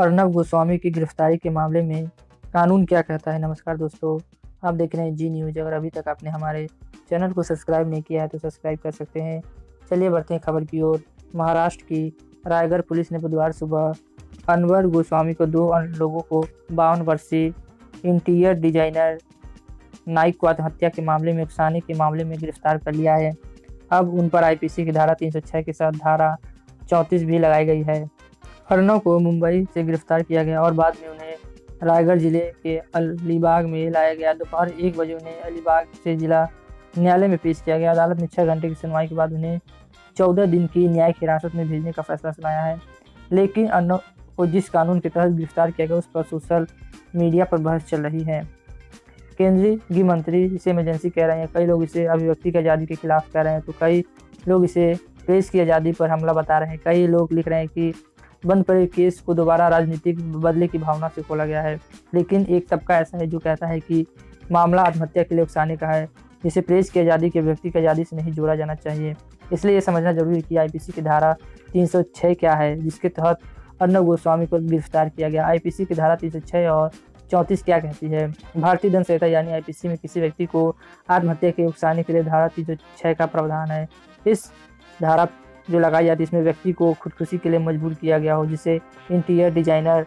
अर्णब गोस्वामी की गिरफ्तारी के मामले में कानून क्या कहता है। नमस्कार दोस्तों, आप देख रहे हैं जी न्यूज़। अगर अभी तक आपने हमारे चैनल को सब्सक्राइब नहीं किया है तो सब्सक्राइब कर सकते हैं। चलिए बढ़ते हैं खबर की ओर। महाराष्ट्र की रायगढ़ पुलिस ने बुधवार सुबह अनवर गोस्वामी को दो अन्य लोगों को 52 वर्षीय इंटीरियर डिजाइनर नाइक को आत्महत्या के मामले में उकसाने के मामले में गिरफ्तार कर लिया है। अब उन पर आईपीसी की धारा 306 के साथ धारा 34 भी लगाई गई है। अर्णव को मुंबई से गिरफ्तार किया गया और बाद में उन्हें रायगढ़ जिले के अलीबाग में लाया गया। दोपहर 1 बजे उन्हें अलीबाग से जिला न्यायालय में पेश किया गया। अदालत ने 6 घंटे की सुनवाई के बाद उन्हें 14 दिन की न्यायिक हिरासत में भेजने का फैसला सुनाया है। लेकिन अर्णव को जिस कानून के तहत गिरफ्तार किया गया उस पर सोशल मीडिया पर बहस चल रही है। केंद्रीय गृह मंत्री इसे इमरजेंसी कह रहे हैं, कई लोग इसे अभिव्यक्ति की आज़ादी के खिलाफ कह रहे हैं, तो कई लोग इसे प्रेस की आज़ादी पर हमला बता रहे हैं। कई लोग लिख रहे हैं कि बंद पड़े केस को दोबारा राजनीतिक बदले की भावना से खोला गया है। लेकिन एक तबका ऐसा है जो कहता है कि मामला आत्महत्या के लिए उकसाने का है, जिसे प्रेस की आज़ादी के व्यक्ति की आज़ादी से नहीं जोड़ा जाना चाहिए। इसलिए यह समझना जरूरी है कि आईपीसी की धारा 306 क्या है, जिसके तहत अर्णब गोस्वामी को गिरफ्तार किया गया। आईपीसी की धारा 306 और 34 क्या कहती है। भारतीय दंड संहिता यानी आईपीसी में किसी व्यक्ति को आत्महत्या के उकसाने के लिए धारा 306 का प्रावधान है। इस धारा जो लगाई जाती है इसमें व्यक्ति को खुदकुशी के लिए मजबूर किया गया हो, जिसे इंटीरियर डिजाइनर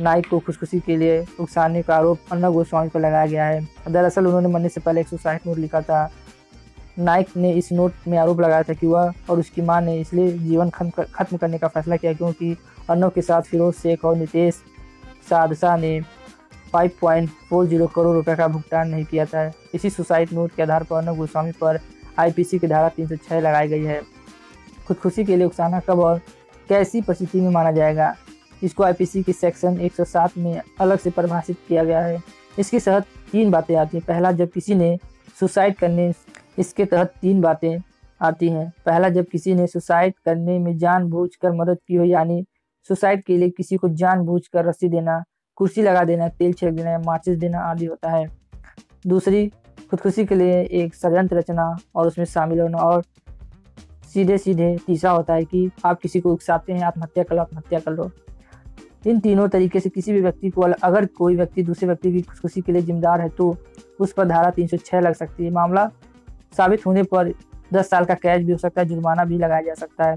नाइक को खुदकुशी के लिए उकसाने का आरोप अर्णब गोस्वामी को लगाया गया है। दरअसल उन्होंने मरने से पहले 160 नोट लिखा था। नाइक ने इस नोट में आरोप लगाया था कि वह और उसकी मां ने इसलिए जीवन खत्म करने का फैसला किया क्योंकि अर्णव के साथ फिरोज शेख और नितेश सादसा ने 5.40 करोड़ रुपये का भुगतान नहीं किया था। इसी सुसाइड नोट के आधार पर अर्णब गोस्वामी पर आईपीसी की धारा 306 लगाई गई है। खुदकुशी के लिए उकसाना कब और कैसी परिस्थिति में माना जाएगा, इसको आईपीसी की सेक्शन 107 में अलग से परिभाषित किया गया है। इसके तहत 3 बातें आती हैं। पहला, जब किसी ने सुसाइड करने इसके तहत 3 बातें आती हैं। पहला, जब किसी ने सुसाइड करने में जानबूझकर मदद की हो, यानी सुसाइड के लिए किसी को जानबूझकर रस्सी देना, कुर्सी लगा देना, तेल छिड़क देना, माचिस देना आदि होता है। दूसरी, खुदकुशी के लिए एक षड्यंत्र रचना और उसमें शामिल होना। और सीधे तीसरा होता है कि आप किसी को उकसाते हैं, आत्महत्या कर लो। इन तीनों तरीके से किसी भी व्यक्ति को अगर कोई व्यक्ति दूसरे व्यक्ति की खुदकुशी के लिए जिम्मेदार है तो उस पर धारा 306 लग सकती है। मामला साबित होने पर 10 साल का कैद भी हो सकता है, जुर्माना भी लगाया जा सकता है।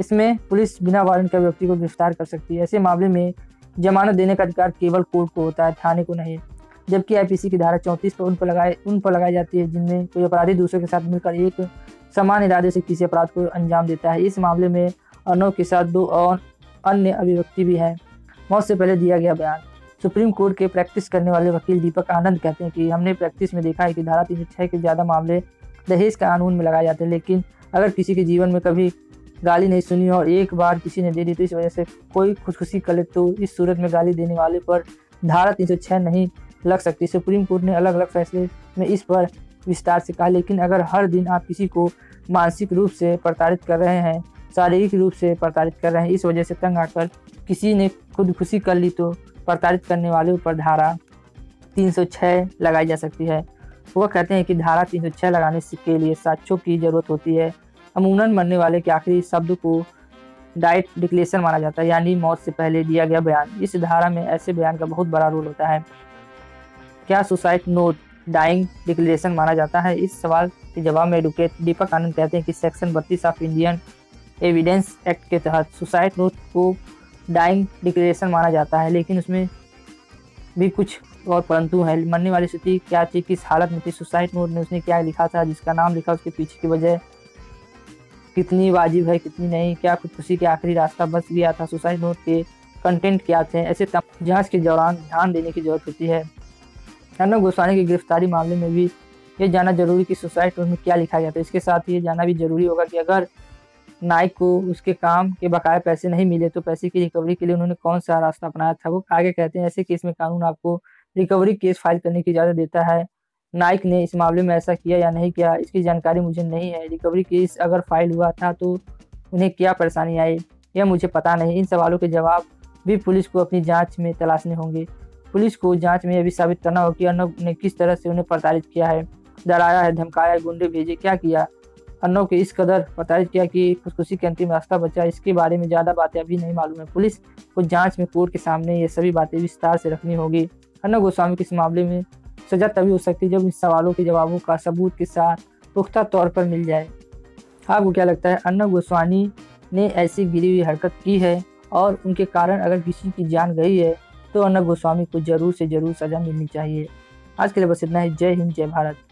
इसमें पुलिस बिना वारंट के व्यक्ति को गिरफ्तार कर सकती है। ऐसे मामले में जमानत देने का अधिकार केवल कोर्ट को होता है, थाने को नहीं। जबकि आईपीसी की धारा 34 पर उन पर लगाई जाती है जिनमें कोई अपराधी दूसरों के साथ मिलकर एक समान इरादे से किसी अपराध को अंजाम देता है। इस मामले में अर्णव के साथ 2 और अन्य अभिव्यक्ति भी है। मौत से पहले दिया गया बयान। सुप्रीम कोर्ट के प्रैक्टिस करने वाले वकील दीपक आनंद कहते हैं कि हमने प्रैक्टिस में देखा है कि धारा 306 के ज़्यादा मामले दहेज कानून में लगाए जाते हैं, लेकिन अगर किसी के जीवन में कभी गाली नहीं सुनी और एक बार किसी ने दे दी तो इस वजह से कोई खुदकुशी कर ले तो इस सूरत में गाली देने वाले पर धारा 306 नहीं लग सकती। सुप्रीम कोर्ट ने अलग अलग फैसले में इस पर विस्तार से कहा, लेकिन अगर हर दिन आप किसी को मानसिक रूप से प्रताड़ित कर रहे हैं, शारीरिक रूप से प्रताड़ित कर रहे हैं, इस वजह से तंग आकर किसी ने खुदकुशी कर ली तो प्रताड़ित करने वाले पर धारा 306 लगाई जा सकती है। वह कहते हैं कि धारा 306 लगाने के लिए साक्ष्यों की जरूरत होती है। अमूमन मरने वाले के आखिरी शब्द को डाइट डिक्लेरेशन माना जाता है, यानी मौत से पहले दिया गया बयान। इस धारा में ऐसे बयान का बहुत बड़ा रोल होता है। क्या सुसाइड नोट डाइंग डिक्लेरेशन माना जाता है? इस सवाल के जवाब में एडवोकेट दीपक आनंद कहते हैं कि section 32 of Indian Evidence act के तहत सुसाइड नोट को डाइंग डिक्लेरेशन माना जाता है, लेकिन उसमें भी कुछ और परंतु है। मरने वाली स्थिति क्या थी, किस हालत में थी, सुसाइड नोट में उसने क्या लिखा था, जिसका नाम लिखा उसके पीछे की वजह कितनी वाजिब है, कितनी नहीं, क्या खुदकुशी के आखिरी रास्ता बच गया था, सुसाइड नोट के कंटेंट क्या थे। ऐसे जांच के दौरान ध्यान देने की जरूरत होती है। अर्णब गोस्वामी की गिरफ्तारी मामले में भी ये जानना जरूरी कि सुसाइड नोट में क्या लिखा गया था। इसके साथ ये जानना भी जरूरी होगा कि अगर नाइक को उसके काम के बकाया पैसे नहीं मिले तो पैसे की रिकवरी के लिए उन्होंने कौन सा रास्ता अपनाया था। वो आगे कहते हैं, ऐसे केस में कानून आपको रिकवरी केस फाइल करने की इजाज़त देता है। नाइक ने इस मामले में ऐसा किया या नहीं किया इसकी जानकारी मुझे नहीं है। रिकवरी केस अगर फाइल हुआ था तो उन्हें क्या परेशानी आई यह मुझे पता नहीं। इन सवालों के जवाब भी पुलिस को अपनी जाँच में तलाशने होंगे। पुलिस को जाँच में यह भी साबित करना होगा कि अर्णब ने किस तरह से उन्हें प्रताड़ित किया है, डराया है, धमकाया, गुंडे भेजे, क्या किया। अर्णब के इस कदर प्रताड़ित किया कि खुदकुशी के अंतिम रास्ता बचा। इसके बारे में ज़्यादा बातें अभी नहीं मालूम है। पुलिस को जांच में कोर्ट के सामने ये सभी बातें विस्तार से रखनी होगी। अर्णब गोस्वामी के इस मामले में सजा तभी हो सकती है जब इन सवालों के जवाबों का सबूत के साथ पुख्ता तौर पर मिल जाए। आपको क्या लगता है, अर्णब गोस्वामी ने ऐसी गिरी हुई हरकत की है और उनके कारण अगर किसी की जान गई है तो अर्णब गोस्वामी को ज़रूर से ज़रूर सज़ा मिलनी चाहिए। आज के लिए बस इतना ही। जय हिंद, जय भारत।